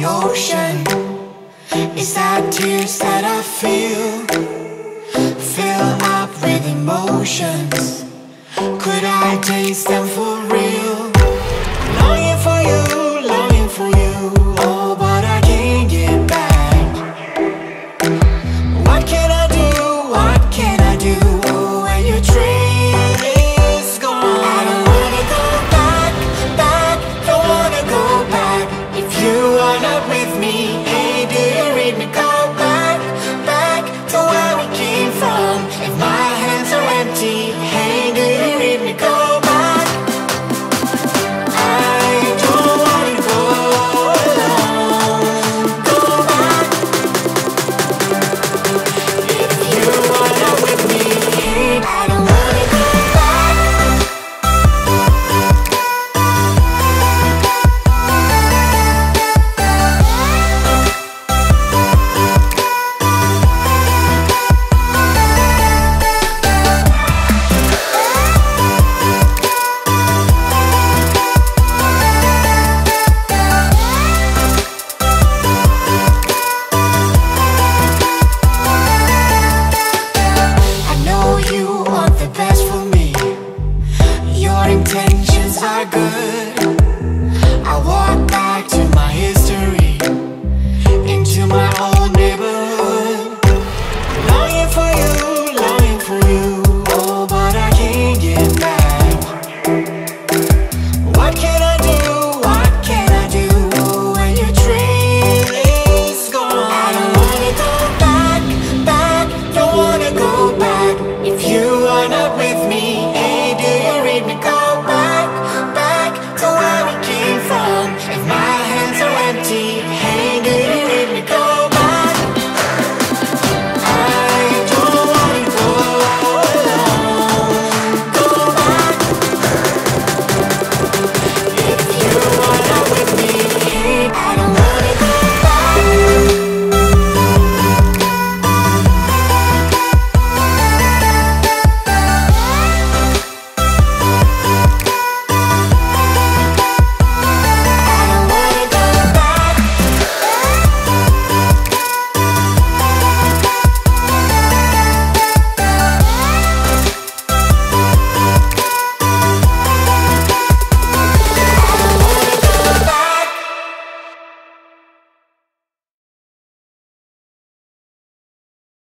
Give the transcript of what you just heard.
the ocean. It's our tears that I feel, fill up with emotions. Could I taste them for real?